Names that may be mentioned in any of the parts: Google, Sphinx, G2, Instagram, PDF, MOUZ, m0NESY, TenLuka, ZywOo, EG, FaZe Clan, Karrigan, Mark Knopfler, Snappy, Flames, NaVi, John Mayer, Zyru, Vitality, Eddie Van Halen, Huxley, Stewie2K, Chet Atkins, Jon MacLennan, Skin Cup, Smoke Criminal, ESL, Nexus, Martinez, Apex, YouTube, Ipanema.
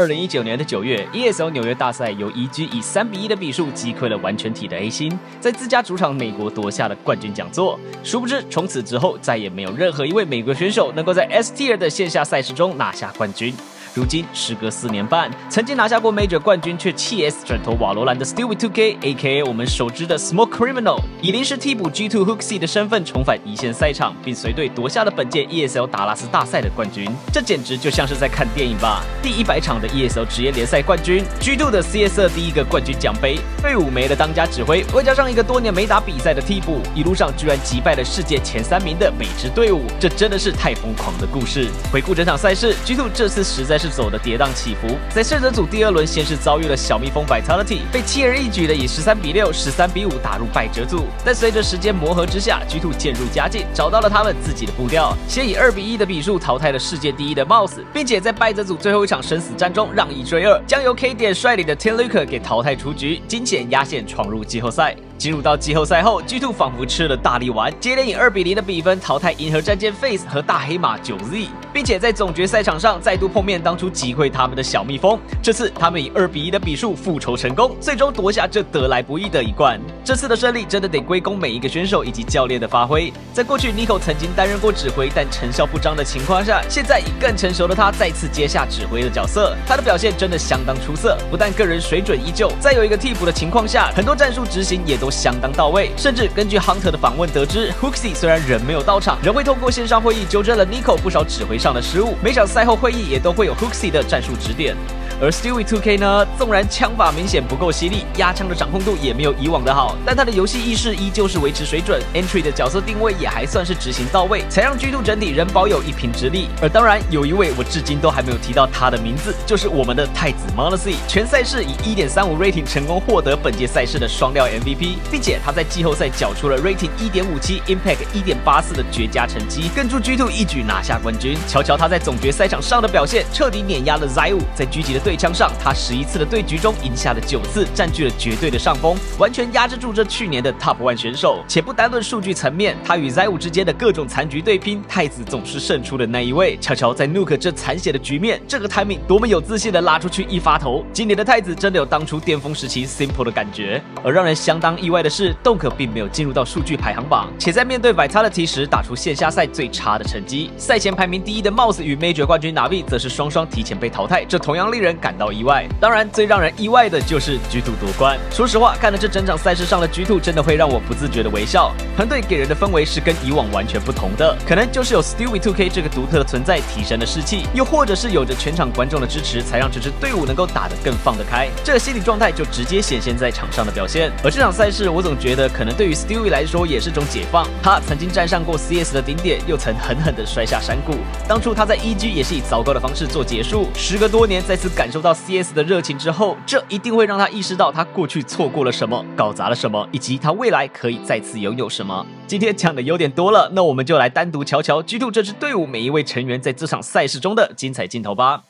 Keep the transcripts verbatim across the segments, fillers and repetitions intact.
二零一九年的九月 ，E S L 纽约大赛由 E G 以三比一的比数击溃了完全体的 A 星，在自家主场美国夺下了冠军奖座。殊不知，从此之后再也没有任何一位美国选手能够在 S tier 的线下赛事中拿下冠军。如今时隔四年半，曾经拿下过 Major 冠军却弃 S 转投瓦罗兰的 Stewie two K，A K A 我们熟知的 Smoke Criminal， 以临时替补 G two Huxley 的身份重返一线赛场，并随队夺下了本届 E S L 达拉斯大赛的冠军。这简直就像是在看电影吧！第一百场的 E S L 职业联赛冠军 ，G two 的 C S 二第一个冠军奖杯，队伍没了当家指挥，外加上一个多年没打比赛的替补，一路上居然击败了世界前三名的美职队伍，这真的是太疯狂的故事。回顾整场赛事 ，G two 这次实在是走的跌宕起伏，在胜者组第二轮先是遭遇了小蜜蜂 Vitality， 被轻而易举的以十三比六、十三比五打入败者组。但随着时间磨合之下 ，G two 渐入佳境，找到了他们自己的步调，先以二比一的比数淘汰了世界第一的M O U Z， 并且在败者组最后一场生死战中让一追二，将由 K 点率领的 TenLuka 给淘汰出局，惊险压线闯入季后赛。进入到季后赛后 ，G two 仿佛吃了大力丸，接连以二比零的比分淘汰银河战舰 FaZe 和大黑马 nine Z， 并且在总决赛场上再度碰面当初击溃他们的小蜜蜂。这次他们以二比一的比数复仇成功，最终夺下这得来不易的一冠。这次的胜利真的得归功每一个选手以及教练的发挥。在过去 NiKo 曾经担任过指挥，但成效不彰的情况下，现在以更成熟的他再次接下指挥的角色，他的表现真的相当出色。不但个人水准依旧，在有一个替补的情况下，很多战术执行也都相当到位，甚至根据 Hunter 的访问得知 ，Huxley 虽然人没有到场，仍会透过线上会议纠正了 NiKo 不少指挥上的失误。每场赛后会议也都会有 Huxley 的战术指点。而 Stewie two K 呢，纵然枪法明显不够犀利，压枪的掌控度也没有以往的好，但他的游戏意识依旧是维持水准 ，Entry 的角色定位也还算是执行到位，才让 G two 整体仍保有一平之力。而当然，有一位我至今都还没有提到他的名字，就是我们的太子 m o n e S Y， 全赛事以 一点三五 rating 成功获得本届赛事的双料 M V P， 并且他在季后赛缴出了 rating 一点五七、Impact 一点八四 的绝佳成绩，更助 G two 一举拿下冠军。瞧瞧他在总决赛场上的表现，彻底碾压了 ZywOo， 在狙击的队。对枪上，他十一次的对局中赢下了九次，占据了绝对的上风，完全压制住这去年的 Top one 选手。且不单论数据层面，他与 ZywOo 之间的各种残局对拼，太子总是胜出的那一位。瞧瞧在 Nuke 这残血的局面，这个 timing 多么有自信的拉出去一发头！今年的太子真的有当初巅峰时期 Simple 的感觉。而让人相当意外的是，动可并没有进入到数据排行榜，且在面对 Vitality 时打出线下赛最差的成绩。赛前排名第一的M O U Z与 Major 冠军 NaVi 则是双双提前被淘汰，这同样令人感到意外。当然，最让人意外的就是 G two 夺冠。说实话，看了这整场赛事上的 G two， 真的会让我不自觉的微笑。团队给人的氛围是跟以往完全不同的，可能就是有 Stewie two K 这个独特的存在提升了士气，又或者是有着全场观众的支持，才让这支队伍能够打得更放得开。这个心理状态就直接显现在场上的表现。而这场赛事，我总觉得可能对于 Stewie 来说也是种解放。他曾经站上过 C S 的顶点，又曾狠狠的摔下山谷。当初他在 E G 也是以糟糕的方式做结束。时隔多年，再次感受到 C S 的热情之后，这一定会让他意识到他过去错过了什么，搞砸了什么，以及他未来可以再次拥有什么。今天讲的有点多了，那我们就来单独瞧瞧 G two 这支队伍每一位成员在这场赛事中的精彩镜头吧。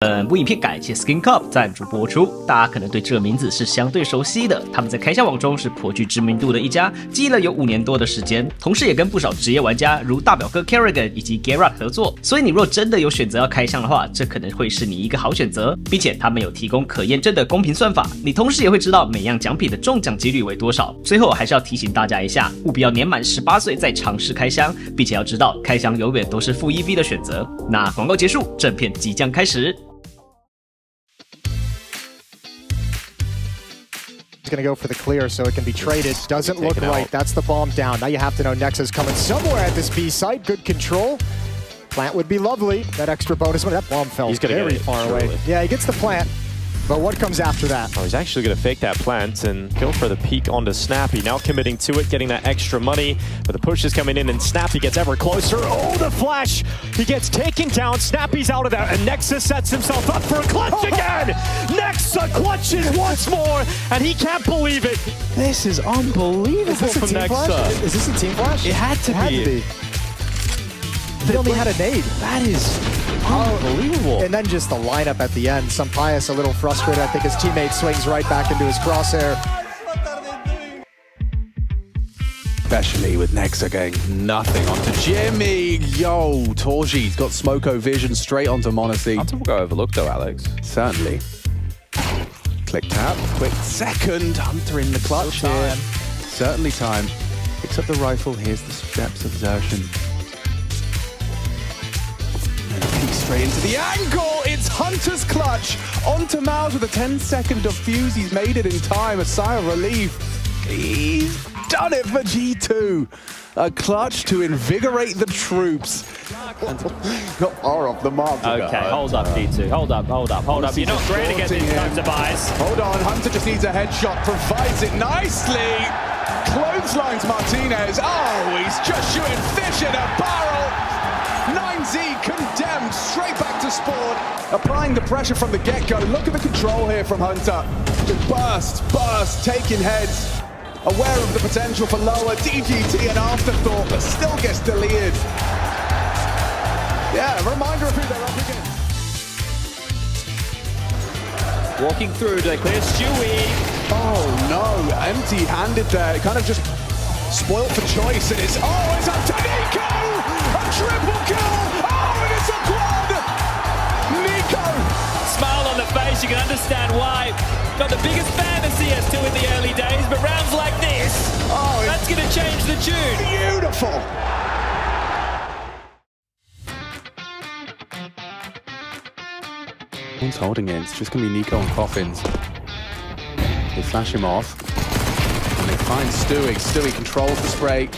本部影片感谢 Skin Cup 赞助播出。大家可能对这个名字是相对熟悉的，他们在开箱网中是颇具知名度的一家，积了有五年多的时间，同时也跟不少职业玩家如大表哥 Karrigan 以及 Garrett 合作，所以你若真的有选择要开箱的话，这可能会是你一个好选择。并且他们有提供可验证的公平算法，你同时也会知道每样奖品的中奖几率为多少。最后还是要提醒大家一下，务必要年满十八岁再尝试开箱，并且要知道开箱永远都是负 E V 的选择。那广告结束，正片即将开始。Going to go for the clear so it can be traded. Doesn't look right. That's the bomb down. Now you have to know Nexus coming somewhere at this B site. Good control. Plant would be lovely. That extra bonus one. That bomb fell very far away. Yeah, he gets the plant. But what comes after that? Oh, he's actually going to fake that plant and go for the peek onto Snappy. Now committing to it, getting that extra money. But the push is coming in, and Snappy gets ever closer. Oh, the flash! He gets taken down. Snappy's out of there, and Nexus sets himself up for a clutch again! Nexa clutches once more, and he can't believe it! This is unbelievable is this from Nexa. Is this a team flash? It had to, it had be. to be. They the only had a nade. That is... unbelievable. And then just the lineup at the end. Sampaias a little frustrated. I think his teammate swings right back into his crosshair. especially with Nexa going nothing onto Jimmy. Yo, Torji's got Smoko vision straight onto M zero N E S Y. Hunter will go overlooked though, Alex. Certainly. Click tap, quick second. Hunter in the clutch time. here. Certainly time. Picks up the rifle, here's the steps exertion. And a peek straight into the angle. It's Hunter's clutch onto M O U Z with a ten second defuse. He's made it in time, a sigh of relief. He's done it for G two. A clutch to invigorate the troops. Not far off the mark. Okay, hold up, G two. Hold up, hold up, hold up. You're not great against these kinds of buys. Hold on, Hunter just needs a headshot. Provides it nicely. Clotheslines Martinez. Oh, he's just shooting fish in a barrel. nine Z condemned. Straight back to sport. Applying the pressure from the get-go. Look at the control here from Hunter. Just burst, burst, taking heads. Aware of the potential for lower D G T and afterthought, but still gets deleted. Yeah, a reminder of who they're up against. Walking through, they clear Stewie. Oh no, empty-handed there. It kind of just spoiled for choice, and it's oh, it's up to NiKo, a triple kill. Oh, and it's a quad. NiKo. Smile on the face. You can understand why. Not the biggest fan of C S two in the early days, but rounds like this, oh, that's going to change the tune. Beautiful. Who's holding it? It's just going to be NiKo and Coffins. They flash him off, and they find Stewie. Stewie controls the spray,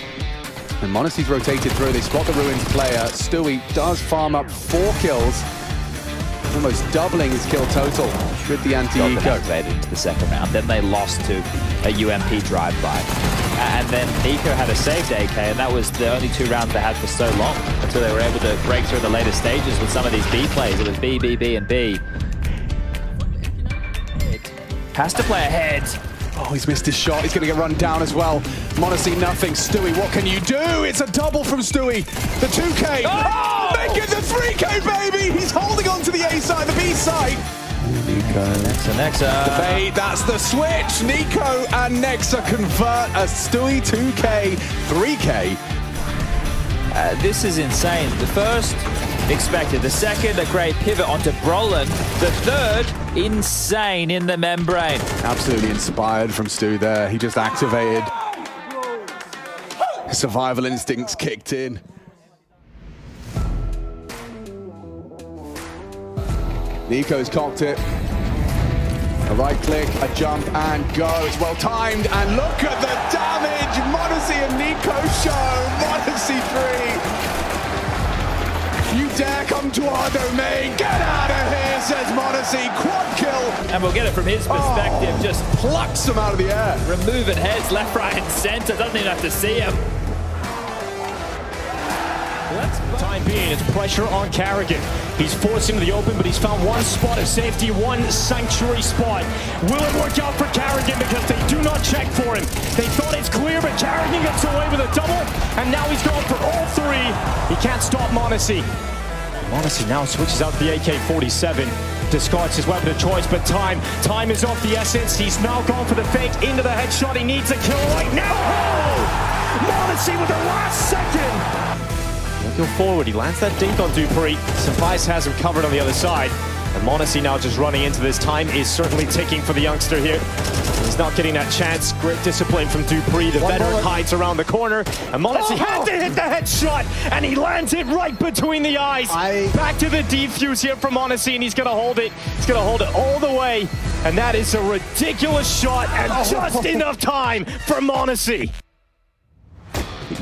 and M zero N E S Y's rotated through. They spot the Ruins player. Stewie does farm up four kills, almost doubling his kill total with the anti-eco. They into the second round, then they lost to a U M P drive-by. And then NiKo had a saved A K, and that was the only two rounds they had for so long until they were able to break through the later stages with some of these B plays. It was B, B, B, and B. Has to play ahead. Oh, he's missed his shot. He's going to get run down as well. M zero N E S Y nothing. Stewie, what can you do? It's a double from Stewie. The two K. Oh! Oh, making the three K, baby! He's holding on to the A side, the B side. NiKo, Nexa, Nexa. Debate, that's the switch. NiKo and Nexa convert a Stewie two K, three K. Uh, this is insane. The first, expected. The second, a great pivot onto Brolin. The third, insane in the membrane. Absolutely inspired from Stu there. He just activated. Survival instincts kicked in. NiKo's cocked it. A right click, a jump, and go. It's well timed, and look at the damage. M zero N E S Y and NiKo show. M zero N E S Y three. You dare come to our domain, get out of here, says M zero N E S Y, quad kill. And we'll get it from his perspective, oh, just plucks him out of the air. Removing heads left, right, and center, doesn't even have to see him. For the time being, it's pressure on Karrigan. He's forcing the open, but he's found one spot of safety, one sanctuary spot. Will it work out for Karrigan because they do not check for him? They thought it's clear, but Karrigan gets away with a double, and now he's going for all three. He can't stop M zero N E S Y. M zero N E S Y now switches out the A K forty-seven, discards his weapon of choice, but time, time is of the essence. He's now gone for the fake into the headshot. He needs a kill right now. Oh! M zero N E S Y with the last second. He'll forward, he lands that dink on Dupree. Suffice has him covered on the other side. And M zero N E S Y now just running into this. Time is certainly ticking for the youngster here. He's not getting that chance. Great discipline from Dupree. The One veteran bullet. hides around the corner. And M zero N E S Y oh, had to hit the headshot, and he lands it right between the eyes. I... Back to the defuse here from M zero N E S Y, and he's going to hold it. He's going to hold it all the way. And that is a ridiculous shot, and oh. just enough time for M zero N E S Y.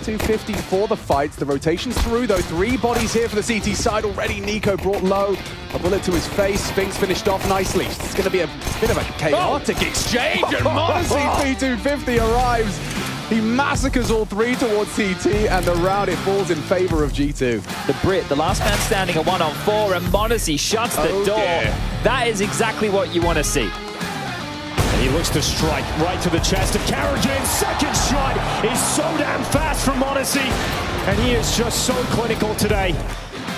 two fifty for the fights. The rotation's through, though. Three bodies here for the C T side already. NiKo brought low. A bullet to his face. Sphinx finished off nicely. It's going to be a bit of a chaotic oh. exchange. And M zero N E S Y P two fifty arrives. He massacres all three towards C T, and the round, it falls in favor of G two. The Brit, the last man standing at one on four, and M zero N E S Y shuts the oh, door. Yeah. That is exactly what you want to see. He looks to strike right to the chest of Karrigan. Second shot is so damn fast from M zero N E S Y, and he is just so clinical today.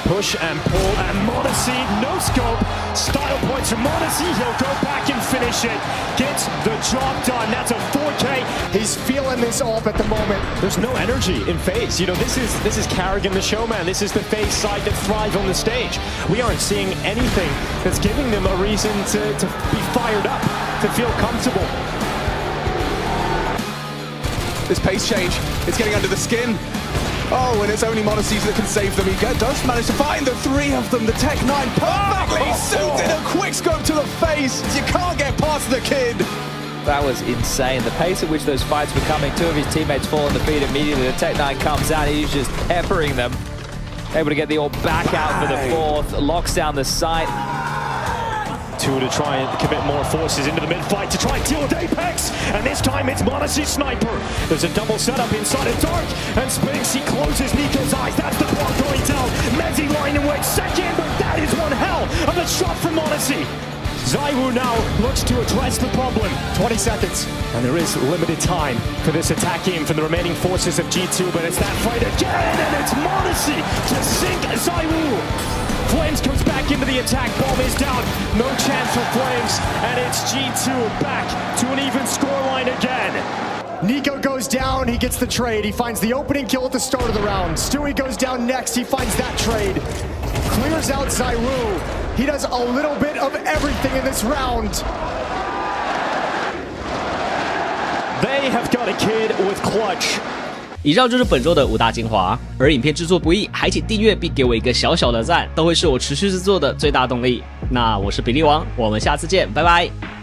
push and pull, and m zero N E S Y, no scope, style points from m zero N E S Y, he'll go back and finish it, gets the job done. That's a four K. He's feeling this off at the moment. There's no energy in FaZe. You know, this is this is Karrigan the showman. This is the FaZe side that thrives on the stage. We aren't seeing anything that's giving them a reason to, to be fired up, to feel comfortable. This pace change, it's getting under the skin. Oh, and it's only m zero N E S Y that can save them. He does manage to find the three of them. The Tech nine perfectly suited. A quick scope to the face. You can't get past the kid. That was insane. The pace at which those fights were coming. Two of his teammates fall on the feet immediately. The Tech nine comes out. He's just peppering them. Able to get the all back out for the fourth. Locks down the site. Two to try and commit more forces into the mid-fight to try and deal with Apex, and this time it's m zero N E S Y Sniper. There's a double setup inside of Dark, and Sphinx, he closes NiKo's eyes. That's the block going down. m zero N E S Y lying in wait second, but that is one hell of a shot from m zero N E S Y. ZywOo now looks to address the problem. twenty seconds, and there is limited time for this attack aim from the remaining forces of G two, but it's that fight again, and it's m zero N E S Y to sink ZywOo. Flames comes back into the attack, bomb is down, no chance for Flames, and it's G two back to an even scoreline again. NiKo goes down, he gets the trade, he finds the opening kill at the start of the round. Stewie goes down next, he finds that trade. Clears out Zyru, he does a little bit of everything in this round. They have got a kid with clutch. 以上就是本周的五大精华，而影片制作不易，还请订阅并给我一个小小的赞，都会是我持续制作的最大动力。那我是比利王，我们下次见，拜拜。